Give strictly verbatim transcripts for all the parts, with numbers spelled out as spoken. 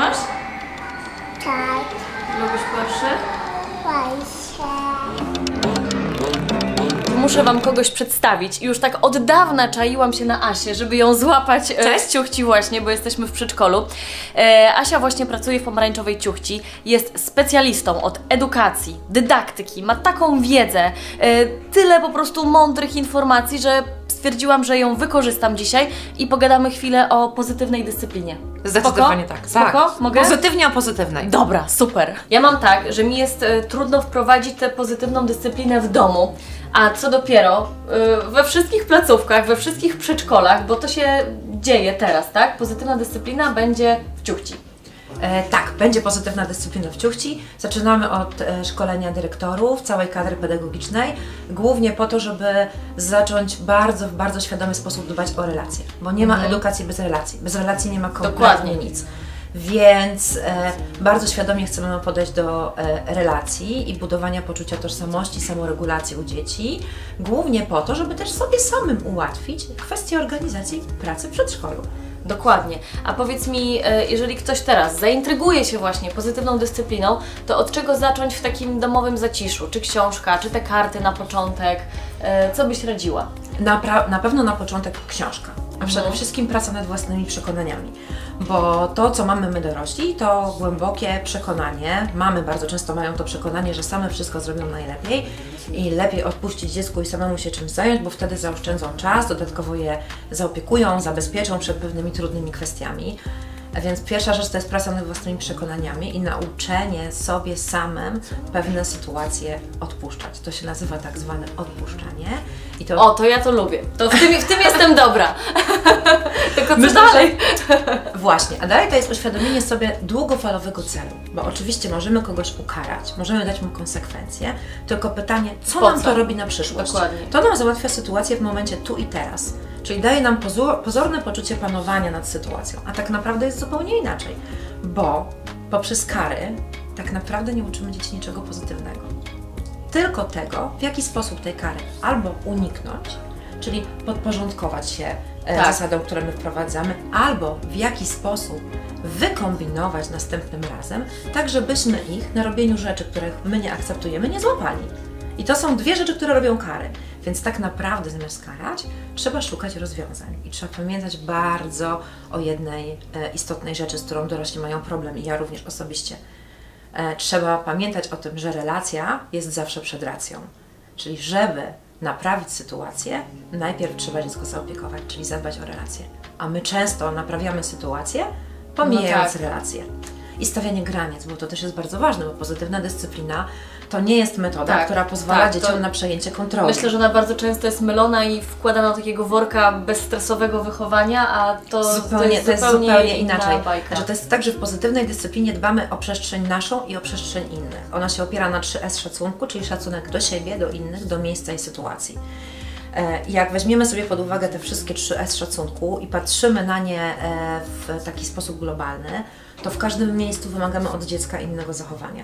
trzymasz? Tak. Lubisz Porsche? Porsche. Muszę wam kogoś przedstawić. Już tak od dawna czaiłam się na Asię, żeby ją złapać Cześć. z Ciuchci właśnie, bo jesteśmy w przedszkolu. E, Asia właśnie pracuje w Pomarańczowej Ciuchci. Jest specjalistą od edukacji, dydaktyki. Ma taką wiedzę, e, tyle po prostu mądrych informacji, że stwierdziłam, że ją wykorzystam dzisiaj i pogadamy chwilę o pozytywnej dyscyplinie. Zdecydowanie Spoko? tak. Spoko? Tak. Mogę? Pozytywnie o pozytywnej. Dobra, super. Ja mam tak, że mi jest y, trudno wprowadzić tę pozytywną dyscyplinę w domu, a co dopiero y, we wszystkich placówkach, we wszystkich przedszkolach, bo to się dzieje teraz, tak? Pozytywna dyscyplina będzie w Ciuchci. E, tak, będzie pozytywna dyscyplina w Ciuchci. Zaczynamy od e, szkolenia dyrektorów, całej kadry pedagogicznej, głównie po to, żeby zacząć bardzo, w bardzo świadomy sposób dbać o relacje, bo nie mhm. ma edukacji bez relacji. Bez relacji nie ma kompletnie nic. Więc e, bardzo świadomie chcemy podejść do e, relacji i budowania poczucia tożsamości, samoregulacji u dzieci, głównie po to, żeby też sobie samym ułatwić kwestię organizacji pracy w przedszkolu. Dokładnie. A powiedz mi, jeżeli ktoś teraz zaintryguje się właśnie pozytywną dyscypliną, to od czego zacząć w takim domowym zaciszu? Czy książka, czy te karty na początek? Co byś radziła? Na, na pewno na początek książka, a przede mhm. wszystkim praca nad własnymi przekonaniami. Bo to, co mamy my dorośli, to głębokie przekonanie. Mamy bardzo często mają to przekonanie, że same wszystko zrobią najlepiej i lepiej odpuścić dziecku i samemu się czymś zająć, bo wtedy zaoszczędzą czas, dodatkowo je zaopiekują, zabezpieczą przed pewnymi trudnymi kwestiami. A więc pierwsza rzecz to jest praca nad własnymi przekonaniami i nauczenie sobie samym pewne sytuacje odpuszczać. To się nazywa tak zwane odpuszczanie. I to... O, to ja to lubię. To w tym, w tym jestem dobra. Tylko co dalej? Właśnie, a dalej to jest uświadomienie sobie długofalowego celu. Bo oczywiście możemy kogoś ukarać, możemy dać mu konsekwencje, tylko pytanie, co nam to robi na przyszłość? Dokładnie. To nam załatwia sytuację w momencie tu i teraz. Czyli daje nam pozorne poczucie panowania nad sytuacją, a tak naprawdę jest zupełnie inaczej, bo poprzez kary tak naprawdę nie uczymy dzieci niczego pozytywnego. Tylko tego, w jaki sposób tej kary albo uniknąć, czyli podporządkować się tak. zasadom, które my wprowadzamy, albo w jaki sposób wykombinować następnym razem, tak żebyśmy ich na robieniu rzeczy, których my nie akceptujemy, nie złapali. I to są dwie rzeczy, które robią kary. Więc tak naprawdę zamiast karać, trzeba szukać rozwiązań i trzeba pamiętać bardzo o jednej e, istotnej rzeczy, z którą dorośli mają problem i ja również osobiście. E, trzeba pamiętać o tym, że relacja jest zawsze przed racją. Czyli żeby naprawić sytuację, najpierw trzeba dziecko zaopiekować, czyli zadbać o relację. A my często naprawiamy sytuację, pomijając no tak. relację. I stawianie granic, bo to też jest bardzo ważne, bo pozytywna dyscyplina to nie jest metoda, tak, która pozwala tak, dzieciom to... na przejęcie kontroli. Myślę, że ona bardzo często jest mylona i wkładana do takiego worka bezstresowego wychowania, a to zupełnie, to jest, to jest zupełnie, zupełnie inaczej. Znaczy, to jest tak, że w pozytywnej dyscyplinie dbamy o przestrzeń naszą i o przestrzeń innych. Ona się opiera na trzy S szacunku, czyli szacunek do siebie, do innych, do miejsca i sytuacji. Jak weźmiemy sobie pod uwagę te wszystkie trzy S szacunku i patrzymy na nie w taki sposób globalny, to w każdym miejscu wymagamy od dziecka innego zachowania.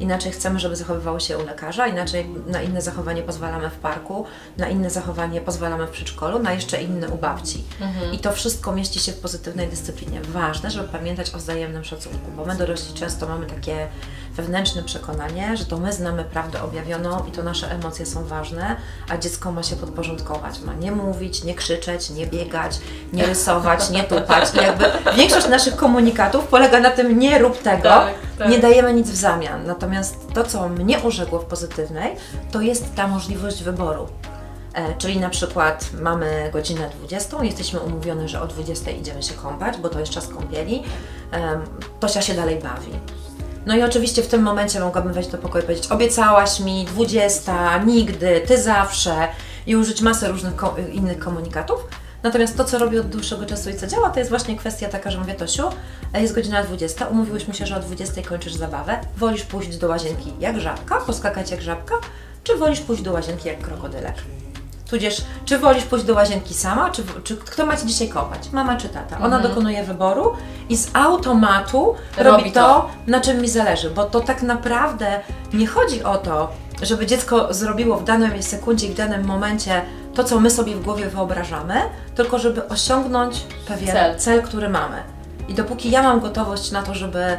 Inaczej chcemy, żeby zachowywało się u lekarza, inaczej na inne zachowanie pozwalamy w parku, na inne zachowanie pozwalamy w przedszkolu, na jeszcze inne u babci. Mhm. I to wszystko mieści się w pozytywnej dyscyplinie. Ważne, żeby pamiętać o wzajemnym szacunku, bo my dorośli często mamy takie wewnętrzne przekonanie, że to my znamy prawdę objawioną i to nasze emocje są ważne, a dziecko ma się podporządkować. Ma nie mówić, nie krzyczeć, nie biegać, nie rysować, nie tupać. I jakby większość naszych komunikatów polega na tym, nie rób tego, tak, tak. nie dajemy nic w zamian. Natomiast to, co mnie urzekło w pozytywnej, to jest ta możliwość wyboru. E, czyli na przykład mamy godzinę dwudziestą, jesteśmy umówione, że o dwudziestej idziemy się kąpać, bo to jest czas kąpieli. E, Tosia się dalej bawi. No i oczywiście w tym momencie mogłabym wejść do pokoju i powiedzieć: obiecałaś mi, dwudziesta, nigdy, ty zawsze, i użyć masy różnych ko innych komunikatów. Natomiast to, co robię od dłuższego czasu i co działa, to jest właśnie kwestia taka, że mówię: Tosiu, jest godzina dwudziesta, umówiłyśmy się, że o dwudziestej kończysz zabawę, wolisz pójść do łazienki jak żabka, poskakać jak żabka, czy wolisz pójść do łazienki jak krokodylek? Tudzież, czy wolisz pójść do łazienki sama, czy, czy kto ma Ci dzisiaj kopać? Mama czy tata? Ona mhm. dokonuje wyboru i z automatu robi, robi to, to, na czym mi zależy, bo to tak naprawdę nie chodzi o to, żeby dziecko zrobiło w danej sekundzie i w danym momencie to, co my sobie w głowie wyobrażamy, tylko żeby osiągnąć pewien cel, cel który mamy. I dopóki ja mam gotowość na to, żeby e,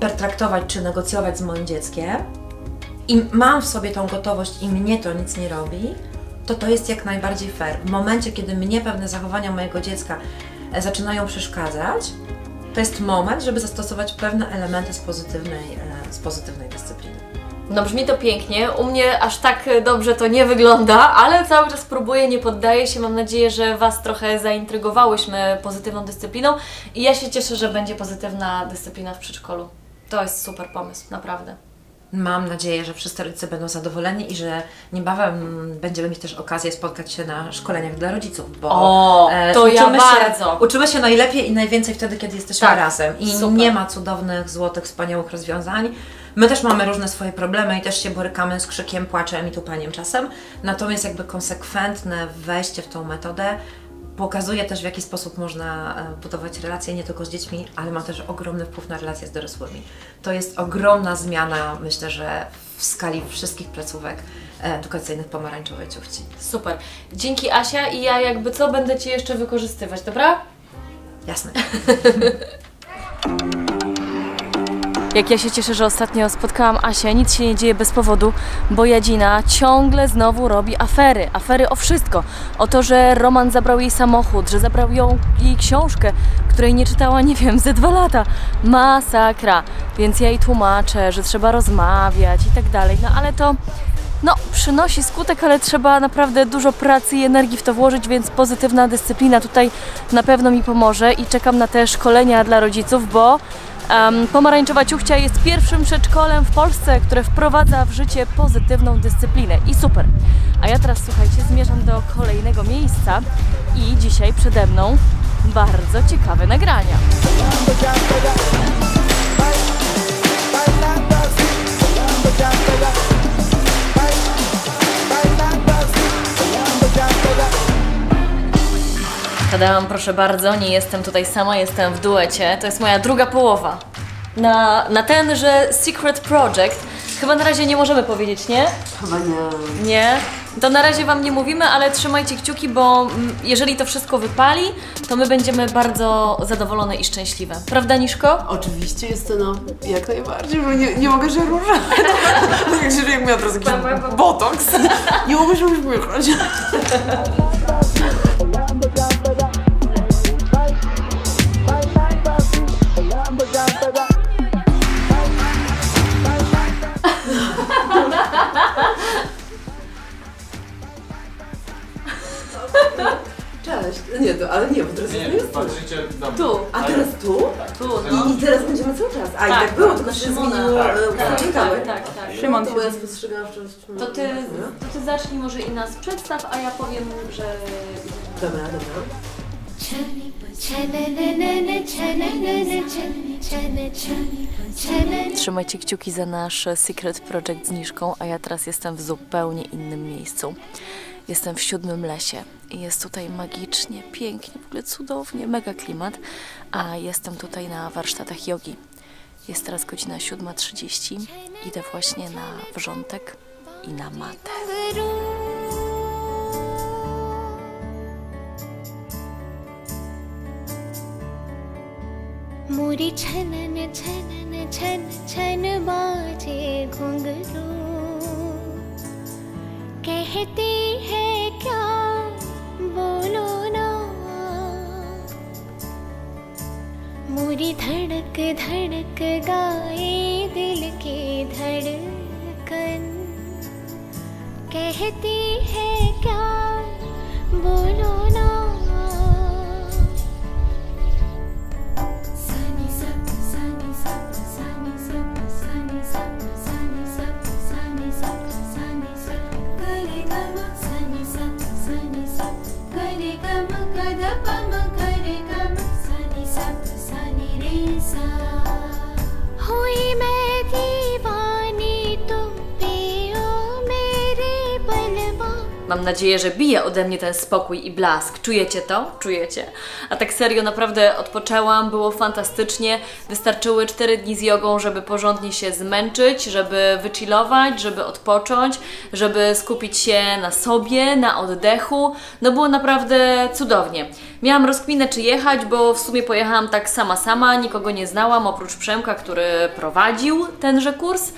pertraktować czy negocjować z moim dzieckiem i mam w sobie tą gotowość i mnie to nic nie robi, to to jest jak najbardziej fair. W momencie, kiedy mnie pewne zachowania mojego dziecka e, zaczynają przeszkadzać, to jest moment, żeby zastosować pewne elementy z pozytywnej, e, z pozytywnej dyscypliny. No brzmi to pięknie, u mnie aż tak dobrze to nie wygląda, ale cały czas próbuję, nie poddaję się, mam nadzieję, że Was trochę zaintrygowałyśmy pozytywną dyscypliną i ja się cieszę, że będzie pozytywna dyscyplina w przedszkolu. To jest super pomysł, naprawdę. Mam nadzieję, że wszyscy rodzice będą zadowoleni i że niebawem będziemy mieć też okazję spotkać się na szkoleniach dla rodziców, bo o, to uczymy, ja bardzo. Się, uczymy się najlepiej i najwięcej wtedy, kiedy jesteśmy tak, razem i super. Nie ma cudownych, złotych, wspaniałych rozwiązań. My też mamy różne swoje problemy i też się borykamy z krzykiem, płaczem i tupaniem czasem, natomiast jakby konsekwentne wejście w tą metodę pokazuje też, w jaki sposób można budować relacje nie tylko z dziećmi, ale ma też ogromny wpływ na relacje z dorosłymi. To jest ogromna zmiana, myślę, że w skali wszystkich placówek edukacyjnych Pomarańczowej Ciuchci. Super. Dzięki, Asia, i ja jakby co będę Cię jeszcze wykorzystywać, dobra? Jasne. Jak ja się cieszę, że ostatnio spotkałam Asię, nic się nie dzieje bez powodu, bo Jadzina ciągle znowu robi afery. Afery o wszystko. O to, że Roman zabrał jej samochód, że zabrał ją jej książkę, której nie czytała, nie wiem, ze dwa lata. Masakra. Więc ja jej tłumaczę, że trzeba rozmawiać i tak dalej. No ale to, no, przynosi skutek, ale trzeba naprawdę dużo pracy i energii w to włożyć, więc pozytywna dyscyplina tutaj na pewno mi pomoże i czekam na te szkolenia dla rodziców, bo Um, Pomarańczowa Ciuchcia jest pierwszym przedszkolem w Polsce, które wprowadza w życie pozytywną dyscyplinę i super. A ja teraz, słuchajcie, zmierzam do kolejnego miejsca i dzisiaj przede mną bardzo ciekawe nagrania. Tadam, proszę bardzo, nie jestem tutaj sama, jestem w duecie. To jest moja druga połowa. Na, na tenże Secret Project. Chyba na razie nie możemy powiedzieć, nie? Chyba nie. Nie? To na razie Wam nie mówimy, ale trzymajcie kciuki, bo jeżeli to wszystko wypali, to my będziemy bardzo zadowolone i szczęśliwe. Prawda, Nishko? Oczywiście, Justyno. Jak najbardziej, bo nie, nie mogę się ruszać. Także jak miał teraz jakiś botoks. Nie mogę się już wyruszać. Nie, to, ale nie, bo teraz nie, nie jest tu. Tu. A teraz tu? Tak. Tu. I, I teraz będziemy cały czas. A tak, i tak było, tylko się zmieniło. Tak, tak, tak, tak, tak. Szymon, to ja spostrzegałam wczoraj. To ty, to ty zacznij może i nas przedstaw, a ja powiem, że... Dobra, dobra. Trzymajcie kciuki za nasz Secret Project z Nishką, a ja teraz jestem w zupełnie innym miejscu. Jestem w siódmym lesie i jest tutaj magicznie, pięknie, w ogóle cudownie, mega klimat, a jestem tutaj na warsztatach jogi. Jest teraz godzina siódma trzydzieści, idę właśnie na wrzątek i na matę. Muri chanan chanan chan chan baje ghungru kehti hai kya bolo na muri dhadak dhadak gaaye dil ki dhadkan kehti hai kya bolo na Mam nadzieję, że bije ode mnie ten spokój i blask. Czujecie to? Czujecie? A tak serio, naprawdę odpoczęłam, było fantastycznie. Wystarczyły cztery dni z jogą, żeby porządnie się zmęczyć, żeby wychillować, żeby odpocząć, żeby skupić się na sobie, na oddechu. No było naprawdę cudownie. Miałam rozkminę, czy jechać, bo w sumie pojechałam tak sama sama, nikogo nie znałam oprócz Przemka, który prowadził tenże kurs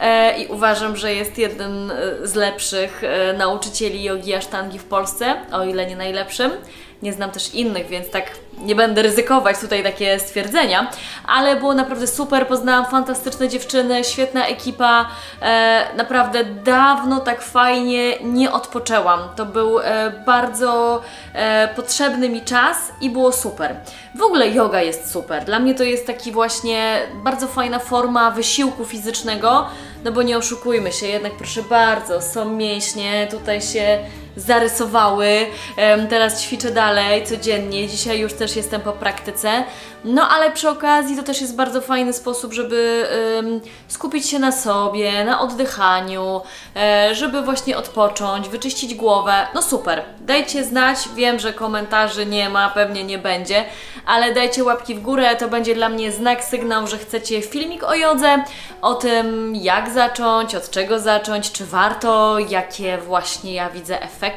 e, i uważam, że jest jednym z lepszych e, nauczycieli jogi asztangi w Polsce, o ile nie najlepszym. Nie znam też innych, więc tak nie będę ryzykować tutaj takie stwierdzenia, ale było naprawdę super, poznałam fantastyczne dziewczyny, świetna ekipa, e, naprawdę dawno tak fajnie nie odpoczęłam. To był e, bardzo e, potrzebny mi czas i było super. W ogóle joga jest super, dla mnie to jest taki właśnie bardzo fajna forma wysiłku fizycznego, no bo nie oszukujmy się, jednak proszę bardzo, są mięśnie, tutaj się zarysowały, teraz ćwiczę dalej codziennie, dzisiaj już też jestem po praktyce, no ale przy okazji to też jest bardzo fajny sposób, żeby skupić się na sobie, na oddychaniu, żeby właśnie odpocząć, wyczyścić głowę, no super, dajcie znać, wiem, że komentarzy nie ma, pewnie nie będzie, ale dajcie łapki w górę, to będzie dla mnie znak, sygnał, że chcecie filmik o jodze, o tym jak zacząć, od czego zacząć, czy warto, jakie właśnie ja widzę efekty,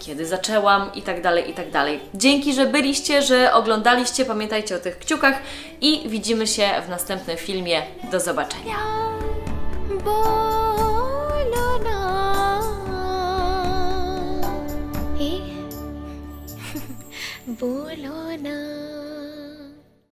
kiedy zaczęłam i tak dalej, i tak dalej. Dzięki, że byliście, że oglądaliście, pamiętajcie o tych kciukach i widzimy się w następnym filmie. Do zobaczenia!